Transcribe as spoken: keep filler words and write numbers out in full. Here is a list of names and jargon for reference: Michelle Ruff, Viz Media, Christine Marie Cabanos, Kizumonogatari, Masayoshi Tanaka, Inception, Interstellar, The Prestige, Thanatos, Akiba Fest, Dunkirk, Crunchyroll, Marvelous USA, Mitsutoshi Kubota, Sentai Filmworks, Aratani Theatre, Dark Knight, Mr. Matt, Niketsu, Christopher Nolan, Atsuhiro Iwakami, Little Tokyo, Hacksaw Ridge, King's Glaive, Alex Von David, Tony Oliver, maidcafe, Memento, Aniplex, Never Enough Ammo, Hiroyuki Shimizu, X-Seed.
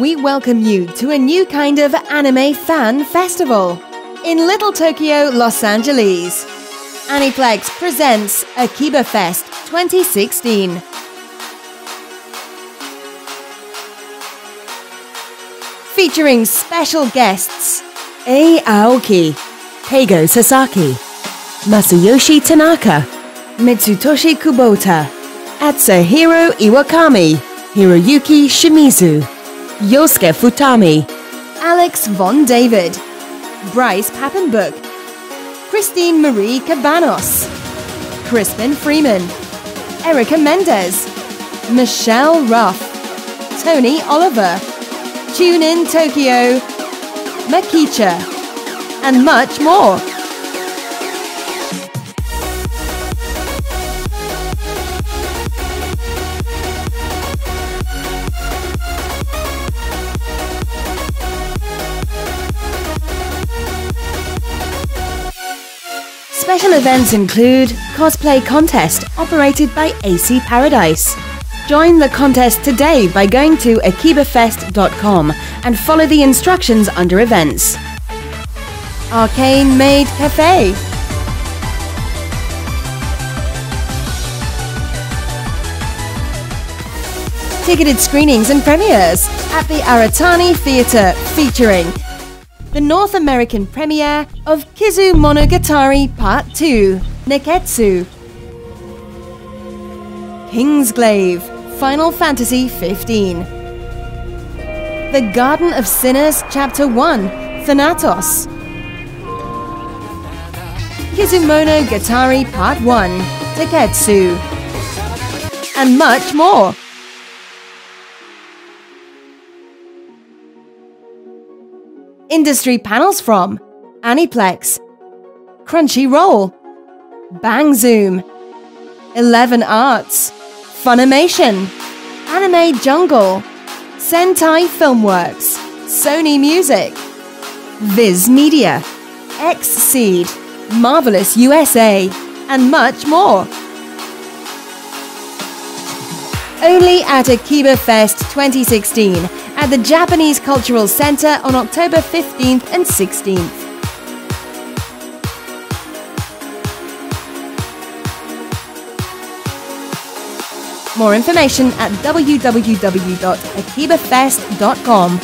we welcome you to a new kind of anime fan festival in Little Tokyo, Los Angeles. Aniplex presents Akiba Fest twenty sixteen. Featuring special guests Ei Aoki, Heigo Sasaki, Masayoshi Tanaka, Mitsutoshi Kubota, Atsuhiro Iwakami, Hiroyuki Shimizu, Yosuke Futami, Alex Von David, Bryce Papenbrook, Christine Marie Cabanos, Crispin Freeman, Erica Mendez, Michelle Ruff, Tony Oliver, Tune in Tokyo, Makicha, and much more. Special events include cosplay contest operated by A C Paradise. Join the contest today by going to akiba fest dot com and follow the instructions under events. Arcane Maid Cafe. Ticketed screenings and premieres at the Aratani Theatre, featuring the North American premiere of Kizumonogatari Part two, Niketsu, King's Glaive, Final Fantasy fifteen, The Garden of Sinners Chapter one, Thanatos, Kizumonogatari Part one, Niketsu, and much more. Industry panels from Aniplex, Crunchyroll, BangZoom, Eleven Arts, Funimation, Anime Jungle, Sentai Filmworks, Sony Music, Viz Media, X-Seed, Marvelous U S A, and much more. Only at Akiba Fest twenty sixteen at the Japanese Cultural Center on October fifteenth and sixteenth. More information at w w w dot akiba fest dot com.